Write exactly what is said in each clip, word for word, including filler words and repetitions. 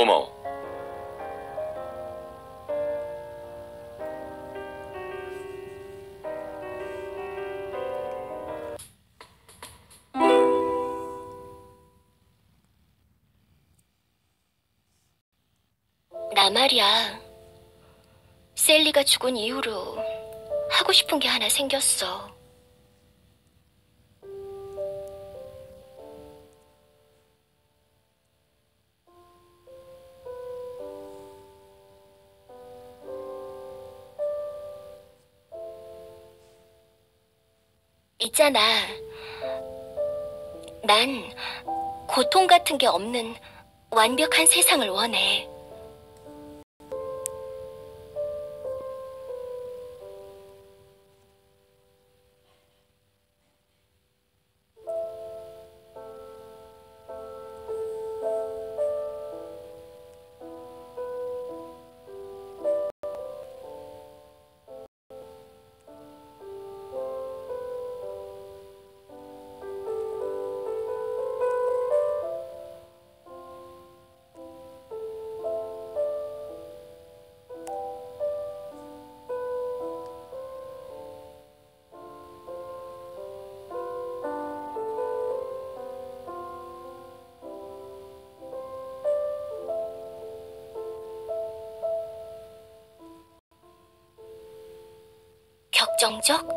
고마워. 나 말이야, 셀리가 죽은 이후로 하고 싶은 게 하나 생겼어. 있잖아, 난 고통 같은 게 없는 완벽한 세상을 원해. 정적?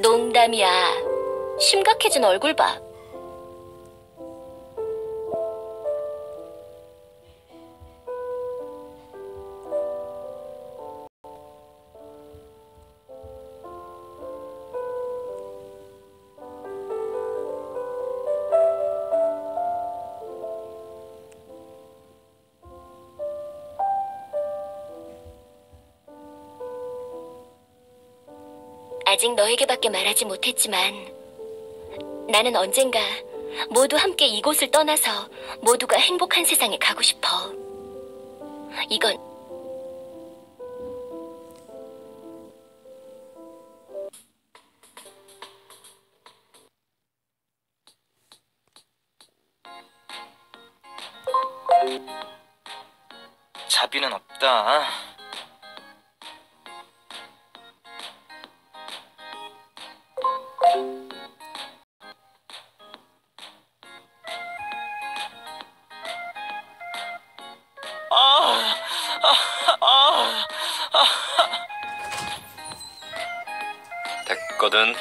농담이야. 심각해진 얼굴 봐. 아직 너에게밖에 말하지 못했지만 나는 언젠가 모두 함께 이곳을 떠나서 모두가 행복한 세상에 가고 싶어. 이건 자비는 없다. 됐거든.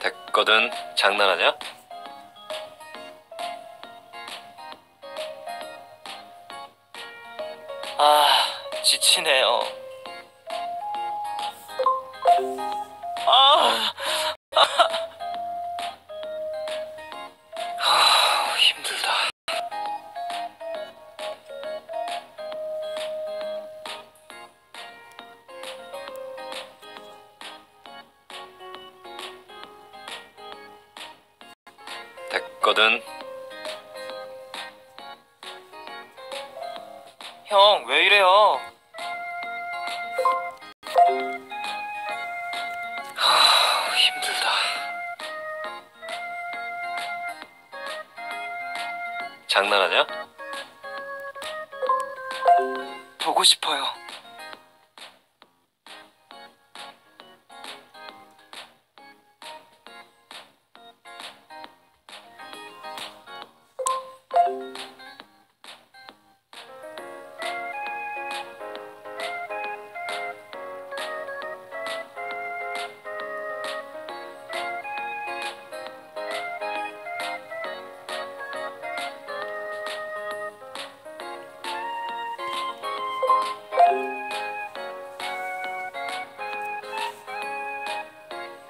됐거든. 장난하냐? 지치네요. 아, 아. 아, 힘들다. 됐거든. 형, 왜 이래요? 장난하냐? 보고 싶어요.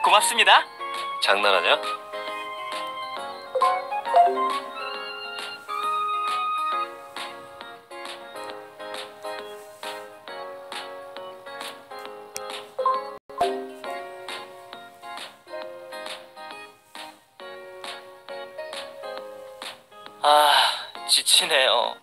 고맙습니다. 장난하냐? 아, 지치네요.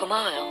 고마워요.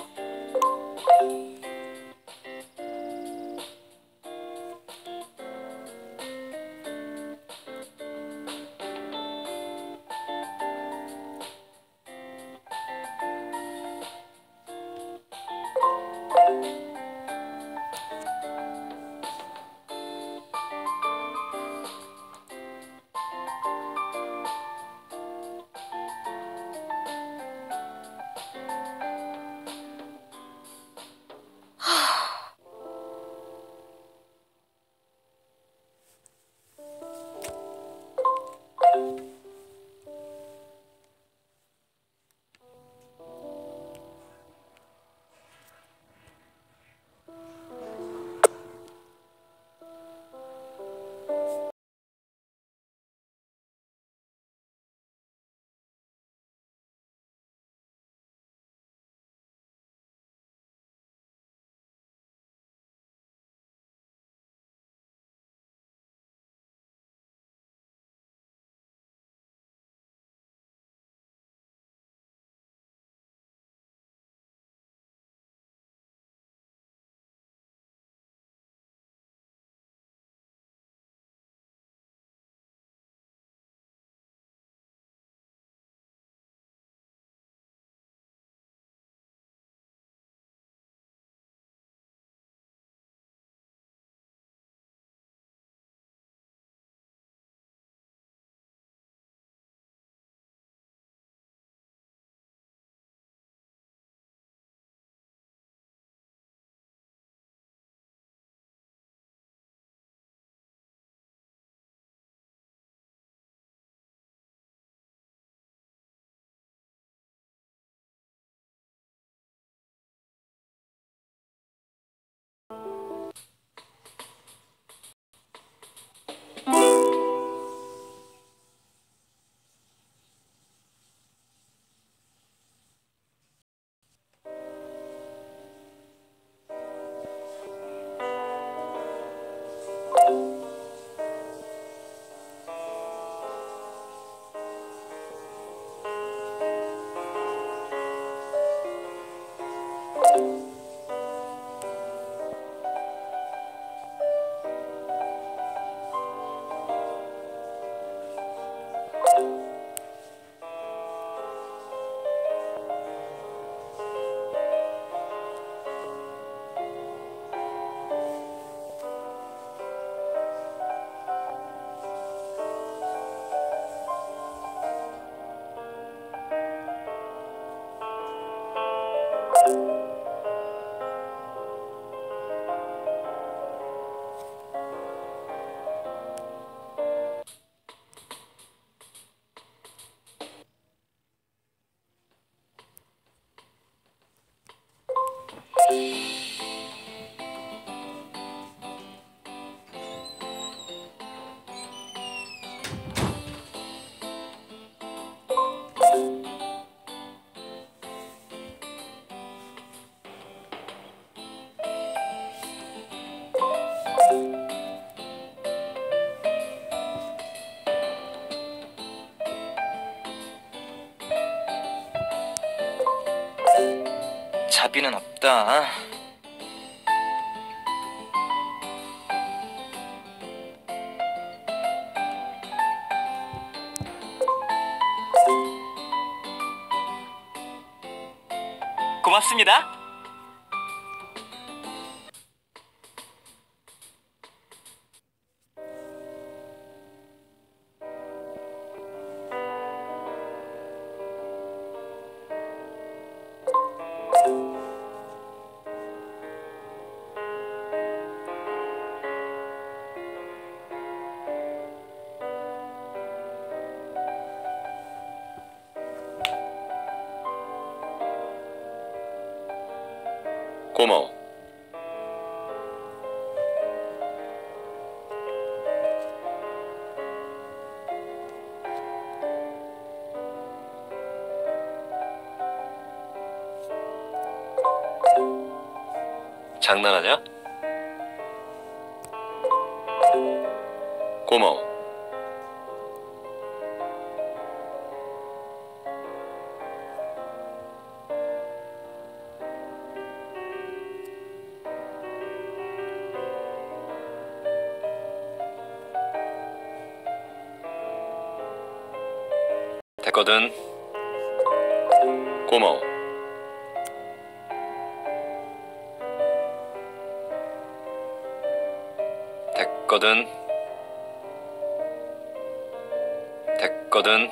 자비는 없다. 고맙습니다. 고마워. 장난하냐? 고마워. 됐거든. 고마워. 됐거든. 됐거든. 됐거든.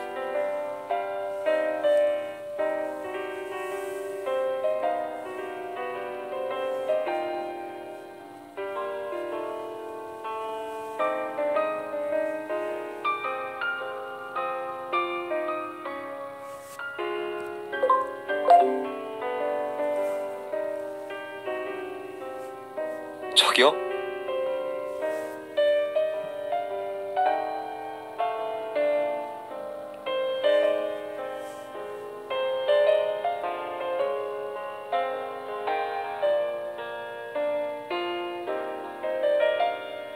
저기요? 됐거든.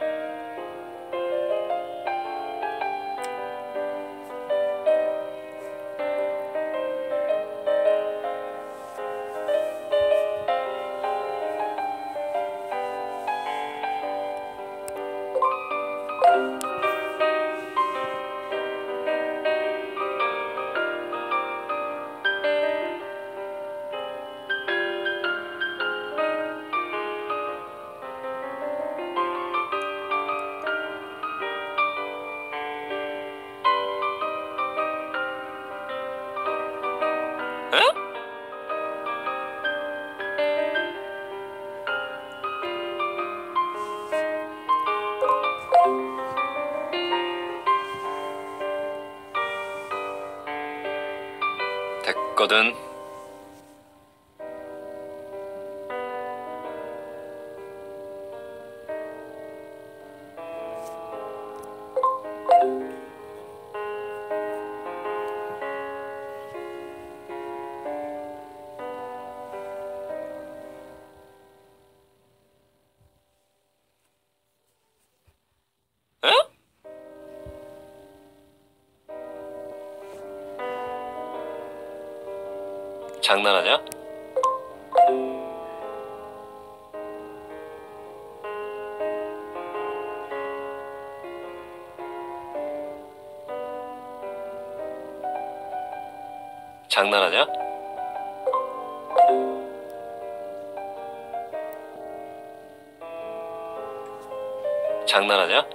장난하냐? 장난하냐? 장난하냐?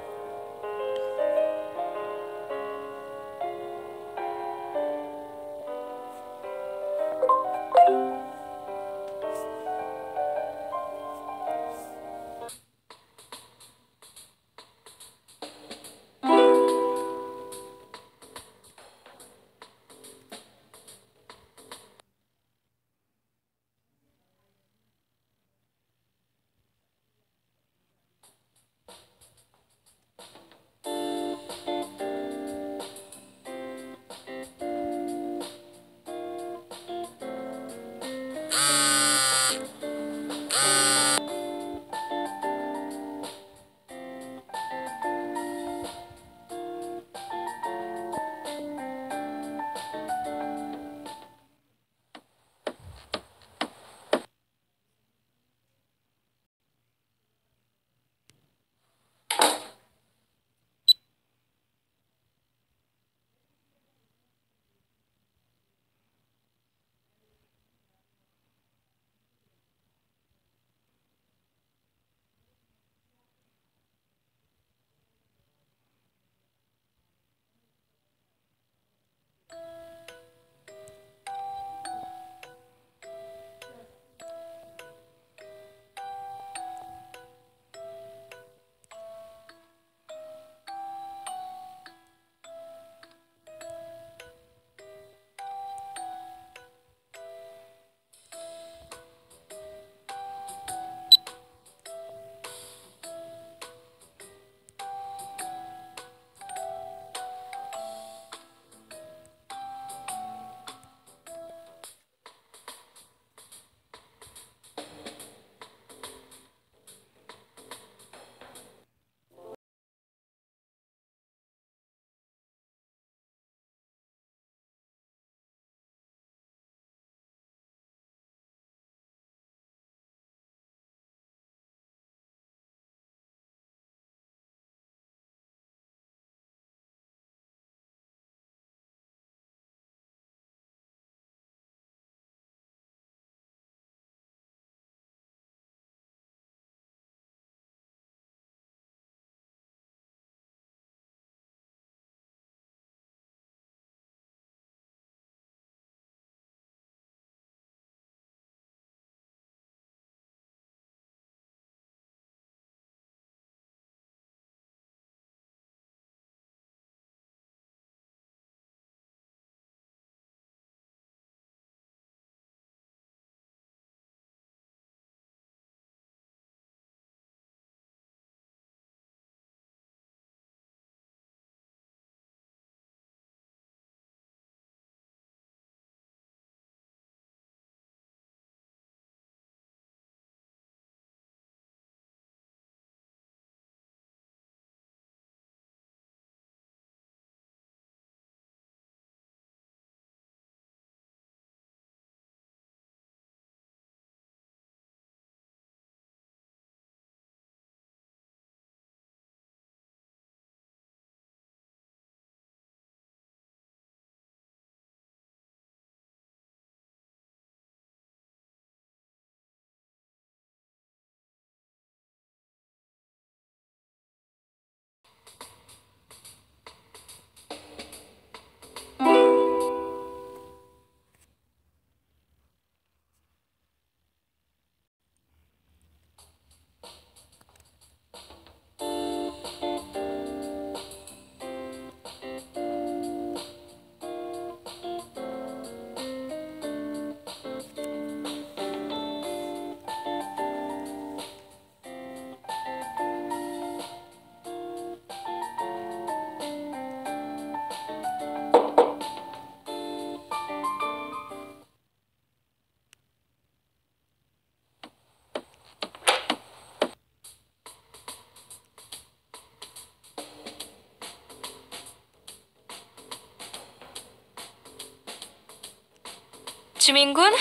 주민군,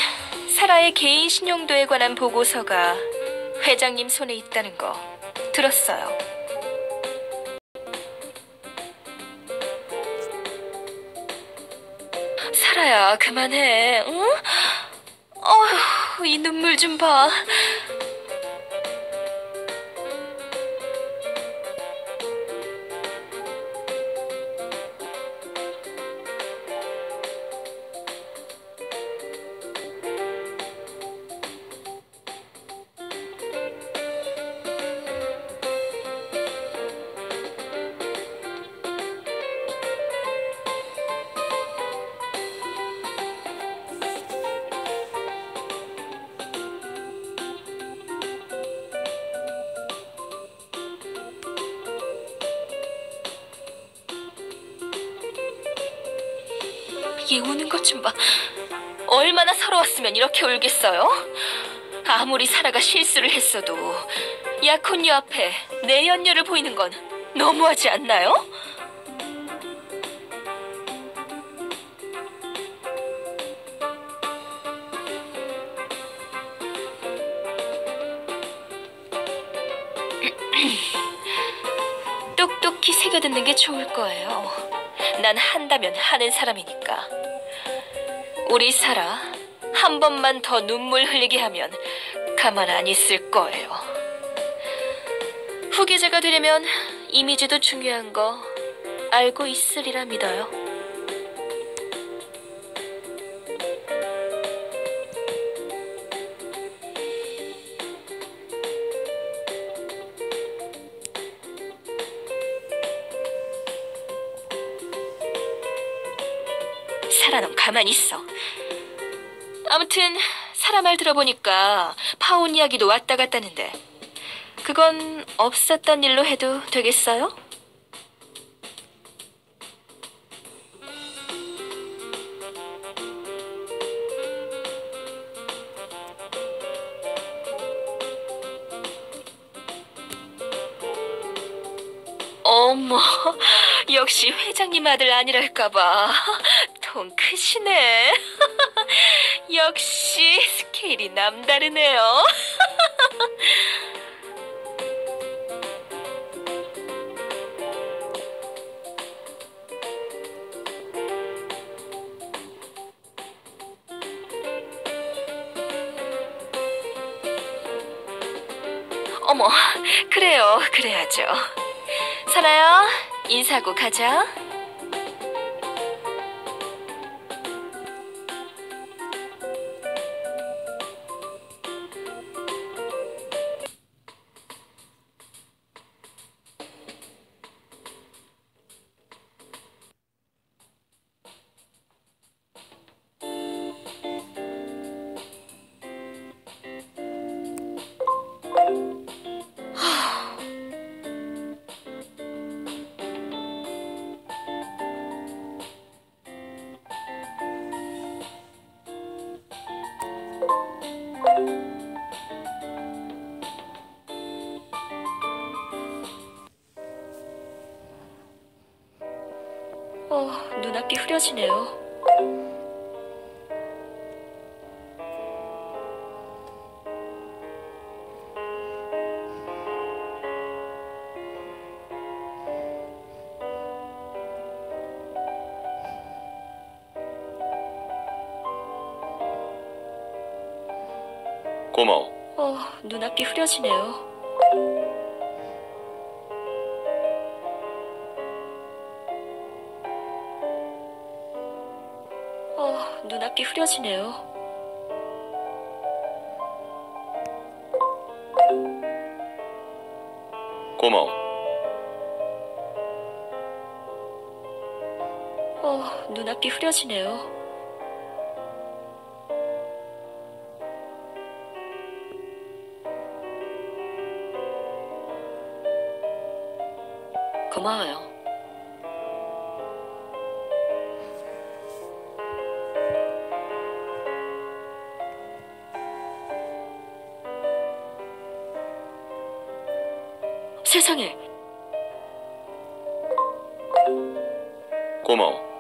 사라의 개인 신용도에 관한 보고서가 회장님 손에 있다는 거 들었어요. 사라야, 그만해. 응? 어휴, 이 눈물 좀 봐. 얘 우는 것 좀 봐. 얼마나 서러웠으면 이렇게 울겠어요? 아무리 사라가 실수를 했어도 약혼녀 앞에 내 연녀를 보이는 건 너무하지 않나요? 똑똑히 새겨듣는 게 좋을 거예요. 난 한다면 하는 사람이니까. 우리 사라, 한 번만 더 눈물 흘리게 하면 가만 안 있을 거예요. 후계자가 되려면 이미지도 중요한 거 알고 있으리라 믿어요. 사라, 넌 가만히 있어. 아무튼 사라 말 들어보니까 파혼 이야기도 왔다 갔다는데 그건 없었던 일로 해도 되겠어요? 어머, 역시 회장님 아들 아니랄까봐 돈 크시네. 역시 스케일이 남다르네요. 어머, 그래요, 그래야죠. 사라야, 인사하고 가자. 어, 눈앞이 흐려지네요. 고마워. 어, 눈앞이 흐려지네요. 어, 눈앞이 흐려지네요. 고마워. 어, 눈앞이 흐려지네요. 고마워요. 세상에. 고마워.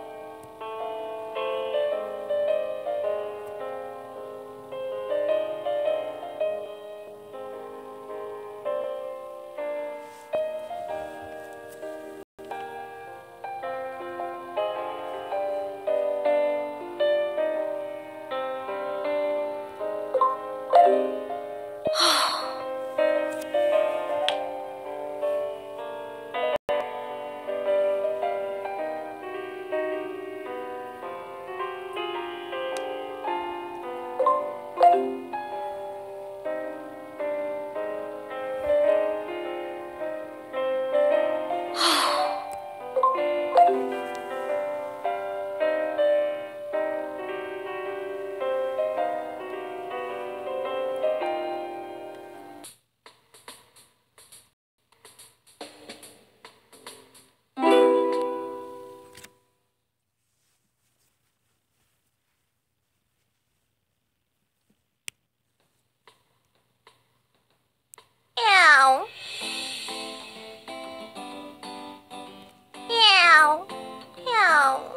Meow. Meow. Meow.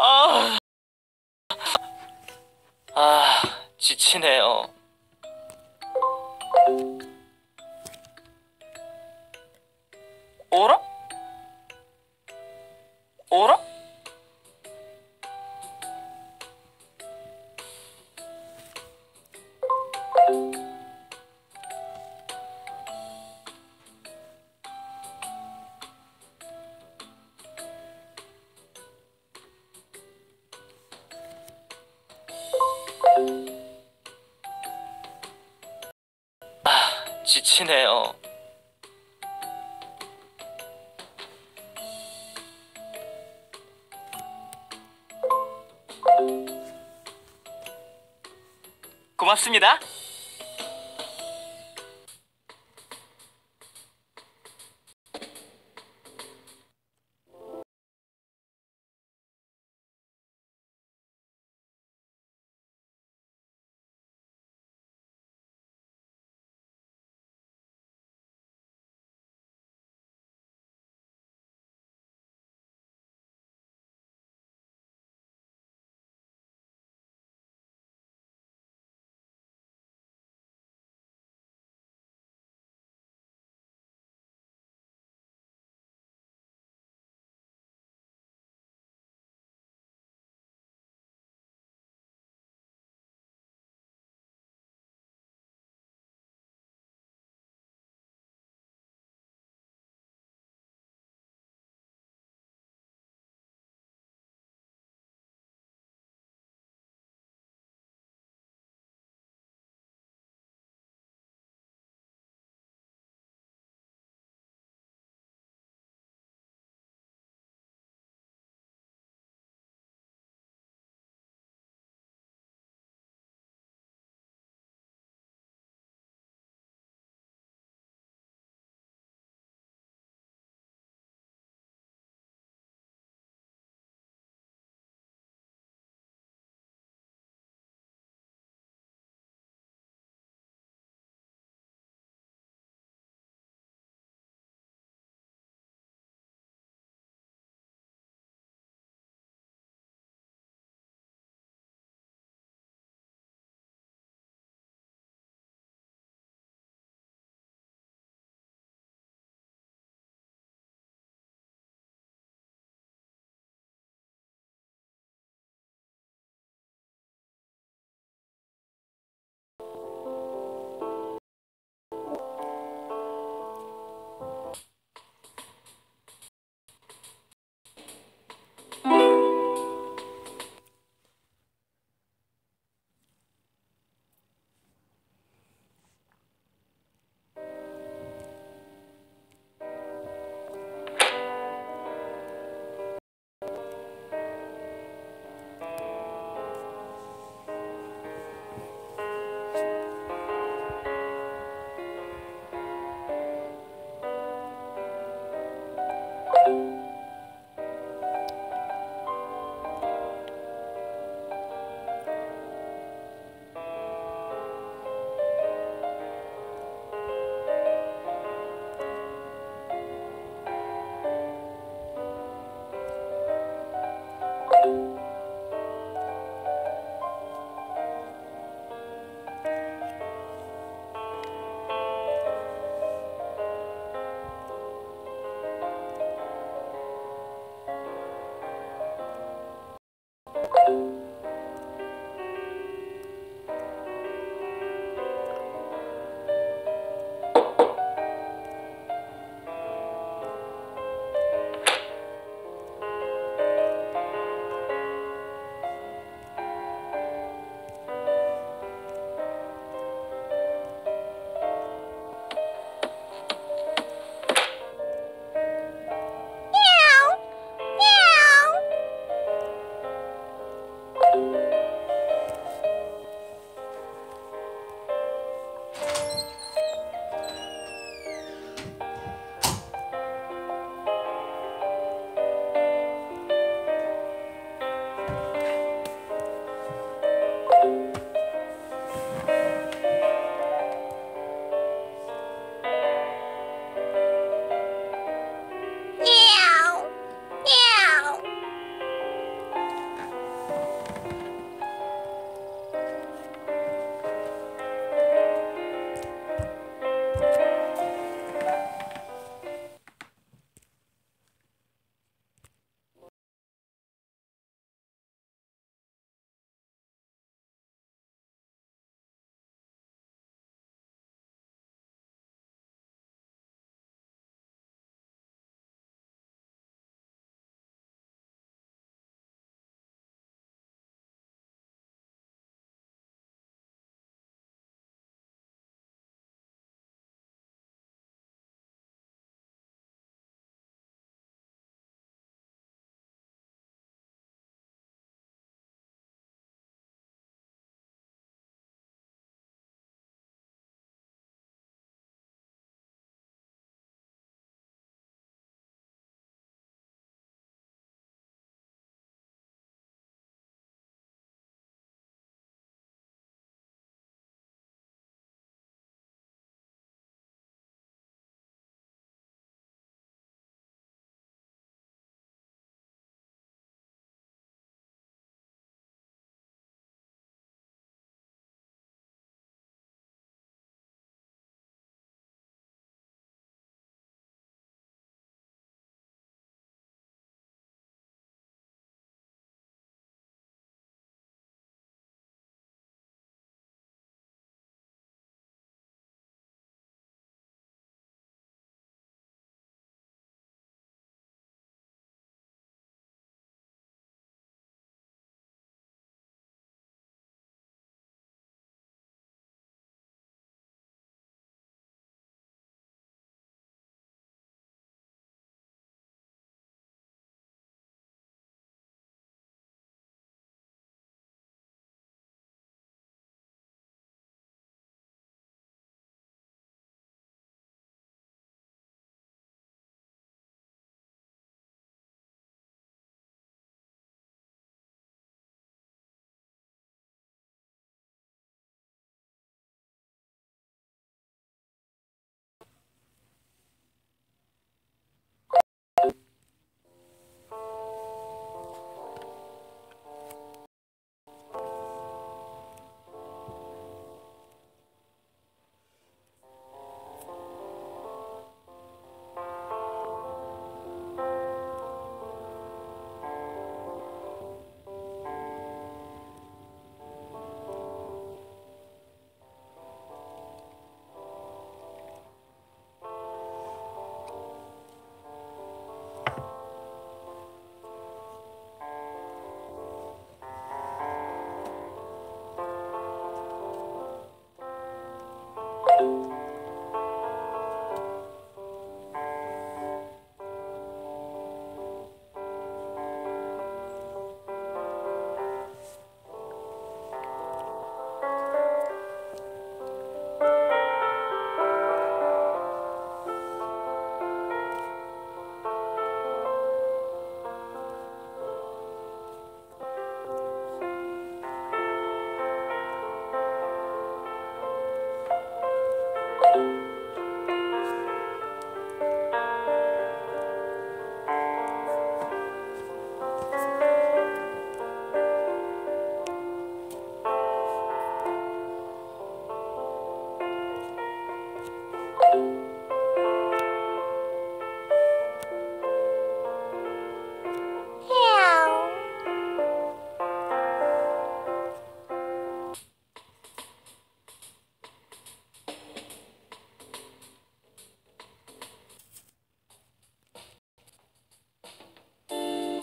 아, 아, 지치네요. 어라? 어라? 지치네요. 고맙습니다.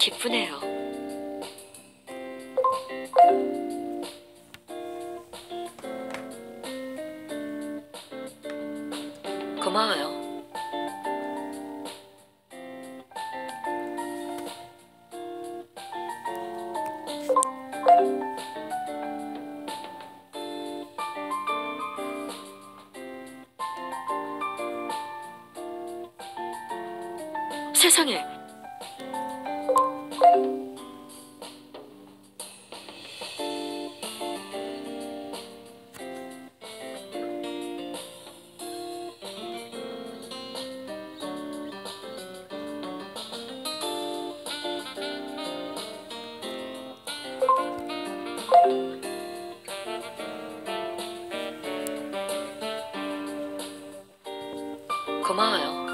기쁘네요. 고마워요. 세상에, 고마워요.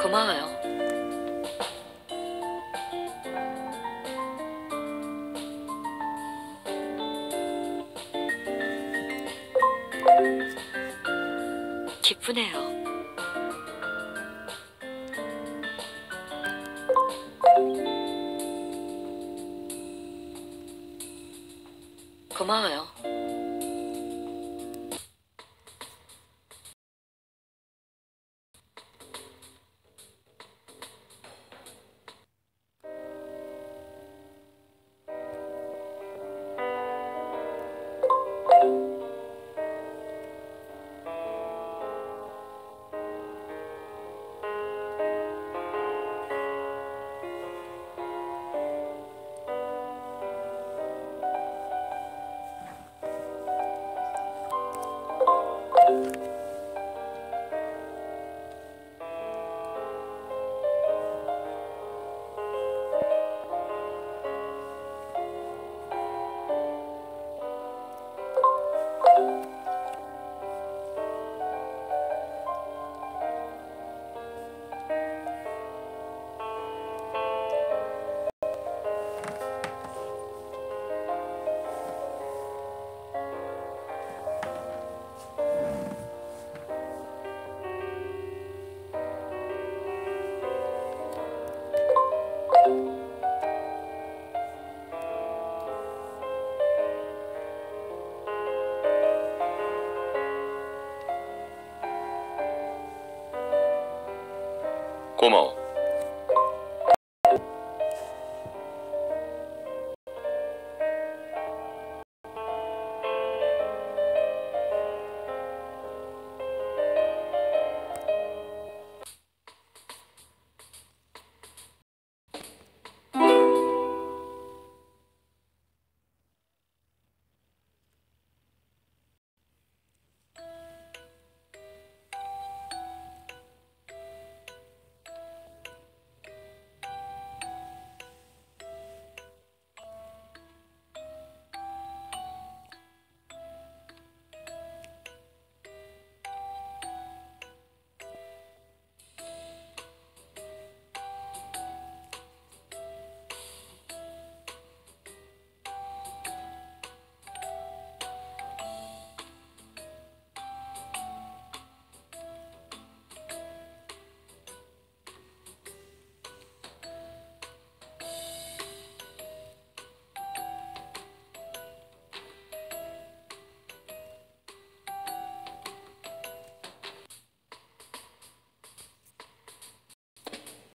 고마워요. 기쁘네요. 고마워요. 고마워.